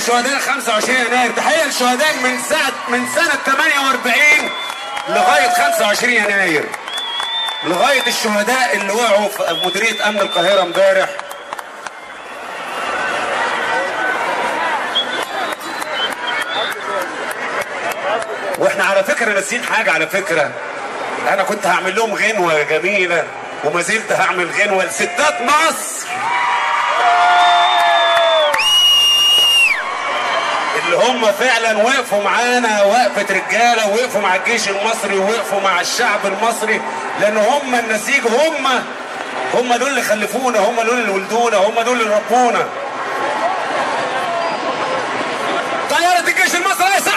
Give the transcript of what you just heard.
لشهداء 25 يناير، تحية للشهداء من سنة 48 لغاية 25 يناير، لغاية الشهداء اللي وقعوا في مديرية أمن القاهرة امبارح. واحنا على فكرة ناسيين حاجة، على فكرة أنا كنت هعمل لهم غنوة جميلة وما زلت هعمل غنوة لستات مصر اللي هم فعلا وقفوا معانا وقفة رجالة، وقفوا مع الجيش المصري ووقفوا مع الشعب المصري، لأن هم النسيج، هم دول اللي خلفونا، هم دول اللي ولدونا، هم دول اللي ربونا. طيارة الجيش المصري